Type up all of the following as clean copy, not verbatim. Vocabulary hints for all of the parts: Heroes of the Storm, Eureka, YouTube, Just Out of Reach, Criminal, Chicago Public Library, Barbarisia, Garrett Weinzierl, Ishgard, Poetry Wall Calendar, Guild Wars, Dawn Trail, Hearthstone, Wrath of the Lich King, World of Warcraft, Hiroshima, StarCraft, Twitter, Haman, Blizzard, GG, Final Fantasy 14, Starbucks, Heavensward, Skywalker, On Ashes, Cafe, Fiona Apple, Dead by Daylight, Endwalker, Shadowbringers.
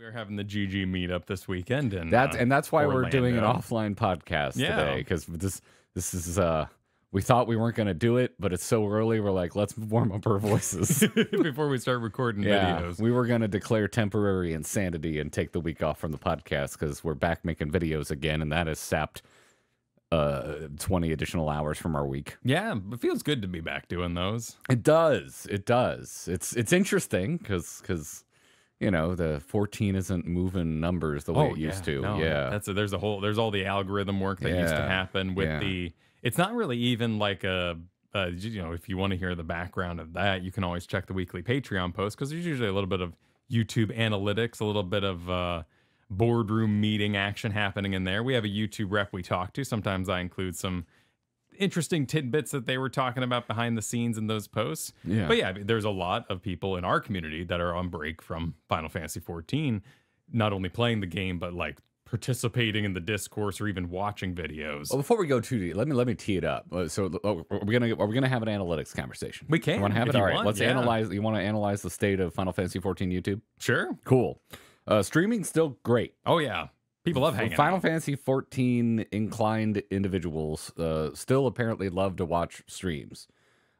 We're having the GG meetup this weekend, and that's why Orlando. We're doing an offline podcast today, because this is we thought we weren't going to do it, but it's so early. We're like, let's warm up our voices before we start recording videos. We were going to declare temporary insanity and take the week off from the podcast because we're back making videos again, and that has sapped 20 additional hours from our week. Yeah, it feels good to be back doing those. It does. It does. It's interesting because you know, the 14 isn't moving numbers the way it used to. No, yeah, there's all the algorithm work that used to happen with the. It's not really even like a, you know, if you want to hear the background of that, you can always check the weekly Patreon post, because there's usually a little bit of YouTube analytics, a little bit of boardroom meeting action happening in there. We have a YouTube rep we talk to. Sometimes I include some interesting tidbits that they were talking about behind the scenes in those posts. Yeah. But yeah, there's a lot of people in our community that are on break from Final Fantasy 14, not only playing the game, but like participating in the discourse or even watching videos. Well, before we go too deep, let me tee it up. So are we gonna have an analytics conversation? We can. You want to have it? All right. Let's analyze. You want to analyze the state of Final Fantasy 14 YouTube? Sure. Cool. Streaming's still great. Oh yeah, people love hanging. Final Fantasy 14 inclined individuals still apparently love to watch streams.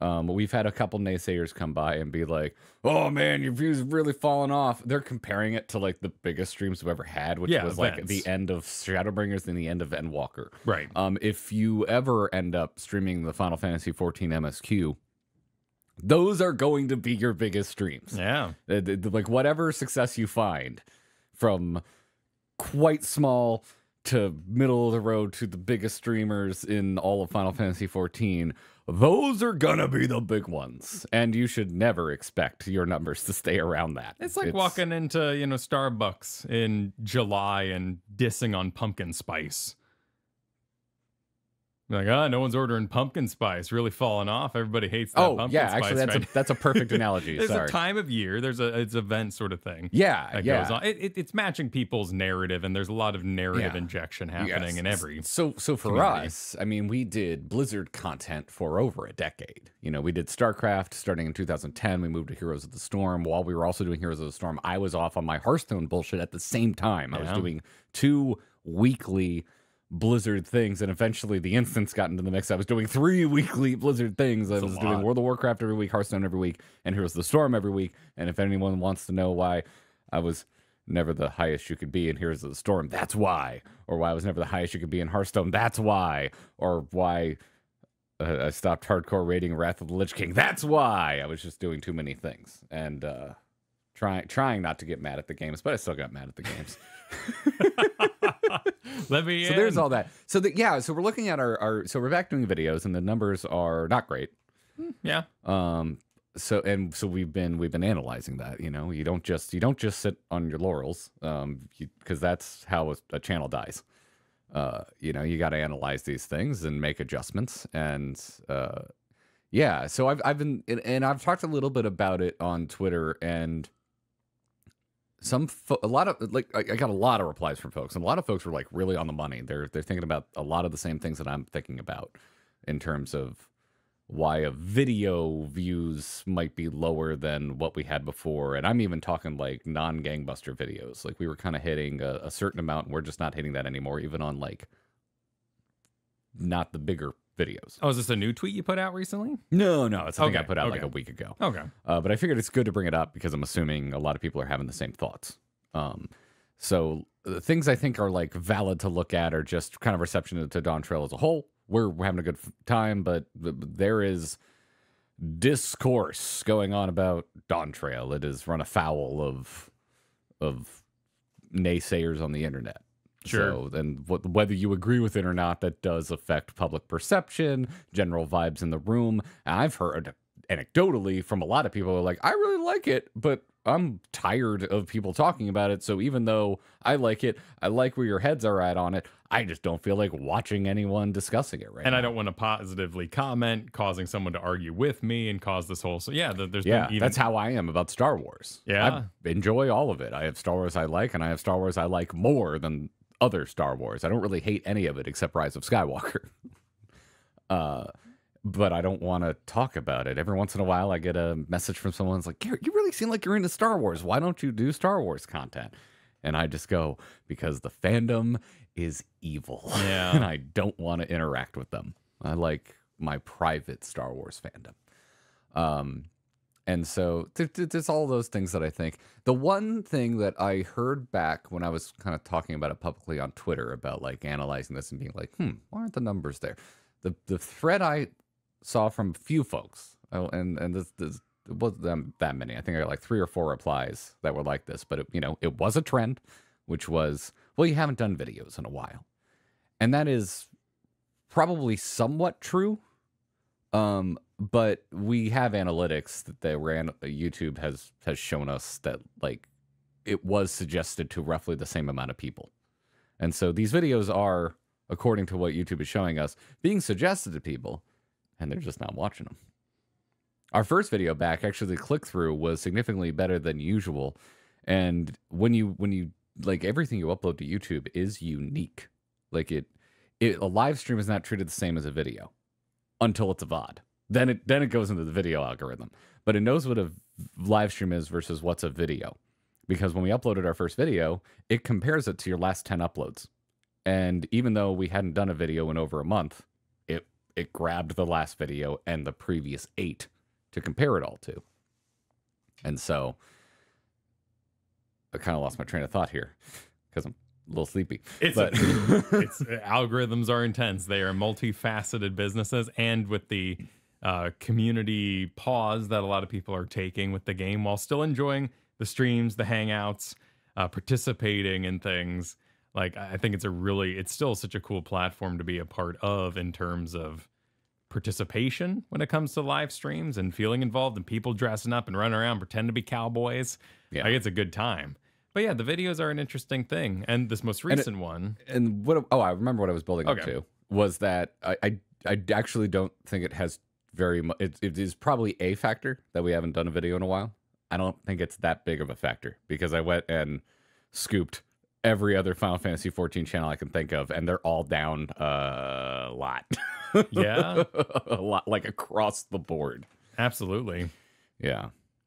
We've had a couple naysayers come by and be like, "Oh man, your views have really fallen off." They're comparing it to like the biggest streams we've ever had, which was like the end of Shadowbringers and the end of Endwalker. Right. If you ever end up streaming the Final Fantasy 14 MSQ, those are going to be your biggest streams. Yeah. Like whatever success you find, from quite small to middle of the road to the biggest streamers in all of Final Fantasy 14. Those are gonna be the big ones, and you should never expect your numbers to stay around that. It's like walking into, you know, Starbucks in July and dissing on pumpkin spice. Like, ah, oh, no one's ordering pumpkin spice. Really falling off. Everybody hates that pumpkin spice. Actually, that's a perfect analogy. There's a time of year. There's it's event sort of thing. Yeah, goes on. It's matching people's narrative, and there's a lot of narrative injection happening in every. So for community. Us, I mean, we did Blizzard content for over a decade. You know, we did StarCraft starting in 2010. We moved to Heroes of the Storm. While we were also doing Heroes of the Storm, I was off on my Hearthstone bullshit at the same time. I was doing 2 weekly Blizzard things, and eventually the instance got into the mix. I was doing 3 weekly Blizzard things. I was doing World of Warcraft every week, Hearthstone every week, and Heroes of the Storm every week. And if anyone wants to know why I was never the highest you could be in Heroes of the Storm, that's why. Or why I was never the highest you could be in Hearthstone, that's why. Or why I stopped hardcore raiding Wrath of the Lich King, that's why. I was just doing too many things. And trying not to get mad at the games, but I still got mad at the games. Let me in. There's all that. So we're looking at our so we're back doing videos, and the numbers are not great. Yeah. So we've been analyzing that. You know, you don't just sit on your laurels, because that's how a channel dies. You know, you got to analyze these things and make adjustments, and yeah. So I've been, and I've talked a little bit about it on Twitter, and I got a lot of replies from folks, and a lot of folks were like really on the money. They're thinking about a lot of the same things that I'm thinking about in terms of why a video views might be lower than what we had before. And I'm even talking like non-gangbuster videos. Like we were kind of hitting a certain amount, and we're just not hitting that anymore, even on like not the bigger videos. Oh, is this a new tweet you put out recently? No, it's something I put out like a week ago. Okay. But I figured it's good to bring it up because I'm assuming a lot of people are having the same thoughts. So the things I think are like valid to look at are just kind of reception to Dawn Trail as a whole. We're having a good time, but there is discourse going on about Dawn Trail. It has run afoul of naysayers on the internet. Sure. So, and whether you agree with it or not, that does affect public perception, general vibes in the room. And I've heard anecdotally from a lot of people who are like, I really like it, but I'm tired of people talking about it. So even though I like it, I like where your heads are at on it, I just don't feel like watching anyone discussing it right now. I don't want to positively comment, causing someone to argue with me and cause this whole... So yeah, that's how I am about Star Wars. Yeah. I enjoy all of it. I have Star Wars I like, and I have Star Wars I like more than other Star Wars. I don't really hate any of it except Rise of Skywalker. But I don't want to talk about it. Every once in a while, I get a message from someone's like, Garrett, you really seem like you're into Star Wars. Why don't you do Star Wars content? And I just go, because the fandom is evil. Yeah. And I don't want to interact with them. I like my private Star Wars fandom. And so it's all those things that I think. The one thing that I heard back when I was kind of talking about it publicly on Twitter about like analyzing this and being like, why aren't the numbers there? The thread I saw from a few folks, and this it wasn't that many. I think I got like 3 or 4 replies that were like this, but it was a trend, which was, well, you haven't done videos in a while. And that is probably somewhat true. But we have analytics that they ran. YouTube has shown us that like it was suggested to roughly the same amount of people. And so these videos are, according to what YouTube is showing us, being suggested to people, and they're just not watching them. Our first video back, actually, the click-through was significantly better than usual. And when you like, everything you upload to YouTube is unique. Like a live stream is not treated the same as a video until it's a VOD. Then it goes into the video algorithm. But it knows what a live stream is versus what's a video. Because when we uploaded our first video, it compares it to your last 10 uploads. And even though we hadn't done a video in over a month, it grabbed the last video and the previous 8 to compare it all to. And so I kind of lost my train of thought here because I'm a little sleepy. Algorithms are intense. They are multifaceted businesses, and with the community pause that a lot of people are taking with the game while still enjoying the streams, the hangouts, participating in things, like I think it's still such a cool platform to be a part of in terms of participation when it comes to live streams and feeling involved and people dressing up and running around, pretend to be cowboys. Yeah. Like it's a good time. But yeah, the videos are an interesting thing. And this most recent one. And what? Oh, I remember what I was building up to was that I actually don't think it has very much. It is probably a factor that we haven't done a video in a while. I don't think it's that big of a factor because I went and scooped every other Final Fantasy 14 channel I can think of, and they're all down a lot. Yeah. A lot, like across the board. Absolutely. Yeah.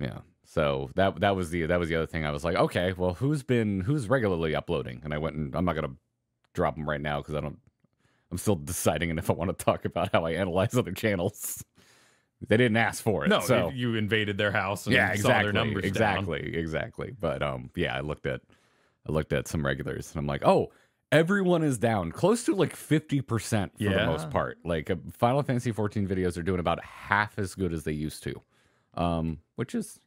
Yeah. So that was the other thing. I was like, okay, well, who's regularly uploading? And I went, and I'm not going to drop them right now because I'm still deciding if I want to talk about how I analyze other channels. They didn't ask for it. No, so you invaded their house and saw their numbers down. But yeah, I looked at some regulars and I'm like, oh, everyone is down close to like 50% for the most part. Like Final Fantasy 14 videos are doing about half as good as they used to, which is,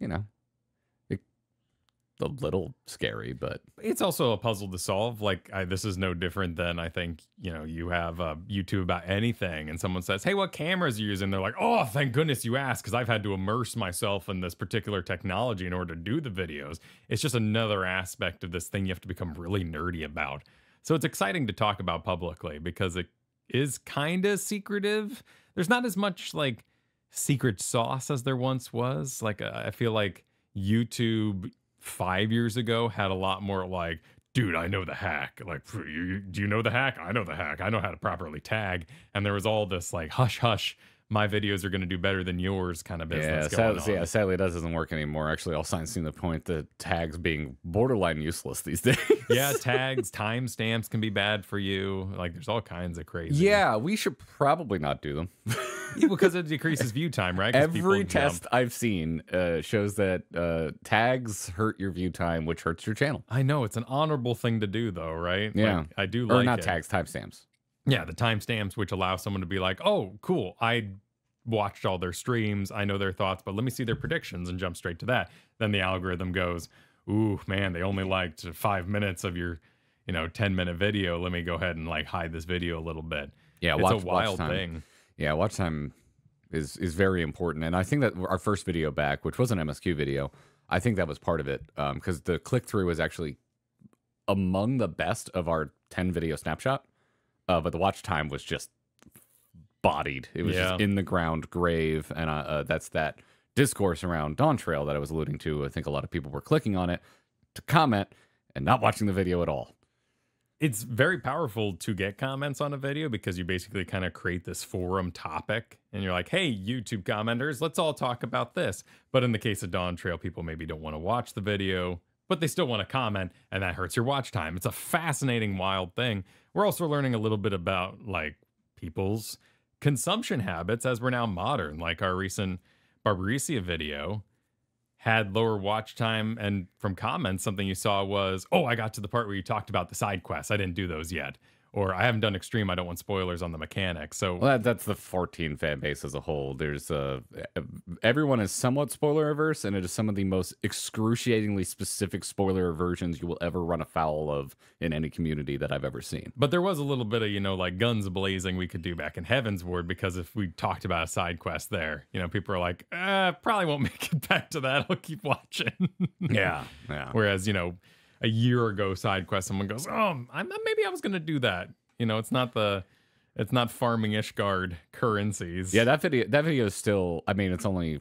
a little scary, but it's also a puzzle to solve. Like this is no different than I think, you have YouTube about anything and someone says, hey, what cameras are you using? They're like, oh, thank goodness you asked, because I've had to immerse myself in this particular technology in order to do the videos. It's just another aspect of this thing you have to become really nerdy about. So it's exciting to talk about publicly because it is kind of secretive. There's not as much like secret sauce as there once was. Like I feel like YouTube 5 years ago had a lot more like, dude, I know the hack. Like, do you know the hack? I know the hack. I know how to properly tag. And there was all this like, hush, hush, my videos are going to do better than yours kind of business going on. Yeah, sadly, that doesn't work anymore. Actually, all signs seem to point to tags being borderline useless these days. Yeah, tags, timestamps can be bad for you. Like, there's all kinds of crazy. Yeah, we should probably not do them. Yeah, because it decreases view time, right? Every test I've seen shows that tags hurt your view time, which hurts your channel. I know. It's an honorable thing to do, though, right? Yeah. Like, I do like it. Or not tags, timestamps. Yeah, the timestamps, which allow someone to be like, oh, cool, I watched all their streams, I know their thoughts, but let me see their predictions and jump straight to that. Then the algorithm goes, ooh, man, they only liked 5 minutes of your, 10-minute video. Let me go ahead and like hide this video a little bit. Yeah, it's a wild thing. Yeah, watch time is very important. And I think that our first video back, which was an MSQ video, I think that was part of it because the click-through was actually among the best of our 10-video snapshot. But the watch time was just bodied. It was just in the ground grave. And that's that discourse around Dawn Trail that I was alluding to. I think a lot of people were clicking on it to comment and not watching the video at all. It's very powerful to get comments on a video because you basically kind of create this forum topic and you're like, hey, YouTube commenters, let's all talk about this. But in the case of Dawn Trail, people maybe don't want to watch the video, but they still want to comment, and that hurts your watch time. It's a fascinating, wild thing. We're also learning a little bit about, like, people's consumption habits as we're now modern. Like, our recent Barbarisia video had lower watch time, and from comments, something you saw was, oh, I got to the part where you talked about the side quests. I didn't do those yet. Or I haven't done extreme. I don't want spoilers on the mechanics. So well, that's the 14 fan base as a whole. There's everyone is somewhat spoiler averse, and it is some of the most excruciatingly specific spoiler aversions you will ever run afoul of in any community that I've ever seen. But there was a little bit of, you know, like guns blazing we could do back in Heavensward, because if we talked about a side quest there, you know, people are like, probably won't make it back to that. I'll keep watching. Yeah. Whereas, you know, a year ago side quest, someone goes, oh, maybe I was going to do that. You know, it's not farming Ishgard currencies. Yeah, that video is still, I mean, it's only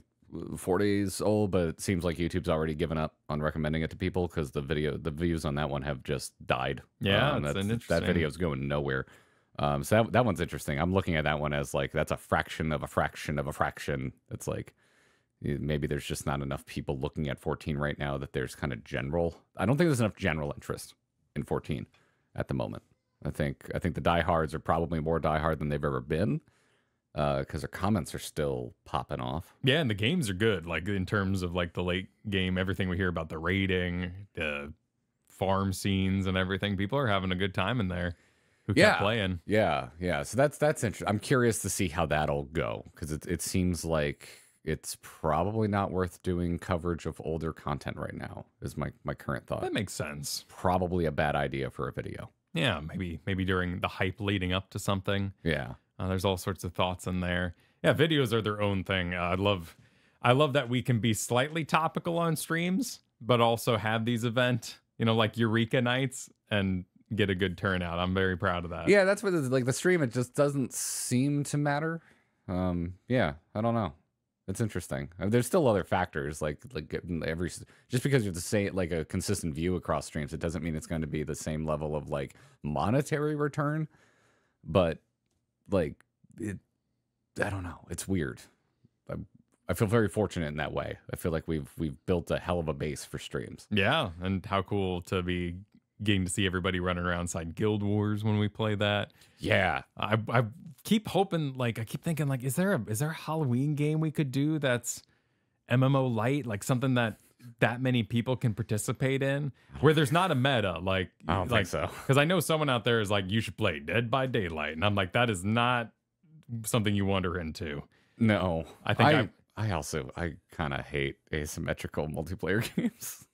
4 days old, but it seems like YouTube's already given up on recommending it to people, because the views on that one have just died. Yeah, that video's going nowhere. So that one's interesting. I'm looking at that one as like, that's a fraction of a fraction of a fraction. It's like, maybe there's just not enough people looking at 14 right now that there's kind of general. I don't think there's enough general interest in 14 at the moment. I think the diehards are probably more diehard than they've ever been, because their comments are still popping off. Yeah, and the games are good. Like in terms of like the late game, everything we hear about the raiding, the farm scenes, and everything, people are having a good time in there. Who kept playing? Yeah. So that's interesting. I'm curious to see how that'll go, because it seems like it's probably not worth doing coverage of older content right now, is my current thought. That makes sense. Probably a bad idea for a video. Yeah, maybe during the hype leading up to something. Yeah. There's all sorts of thoughts in there. Yeah, videos are their own thing. I love that we can be slightly topical on streams, but also have these event, you know, like Eureka nights, and get a good turnout. I'm very proud of that. Yeah, that's what like the stream, it just doesn't seem to matter. Yeah, I don't know. It's interesting. I mean, there's still other factors, like every, just because you have to say it like a consistent view across streams, it doesn't mean it's going to be the same level of like monetary return. But like it, I don't know. It's weird. I feel very fortunate in that way. I feel like we've built a hell of a base for streams. Yeah, and how cool to be getting to see everybody running around inside Guild Wars when we play that. Yeah, I keep hoping, like I keep thinking, like is there a Halloween game we could do that's MMO light, like something that many people can participate in, where there's not a meta. Like I don't think so, because I know someone out there is like, you should play Dead by Daylight, and I'm like, that is not something you wander into. No, I think I also kind of hate asymmetrical multiplayer games.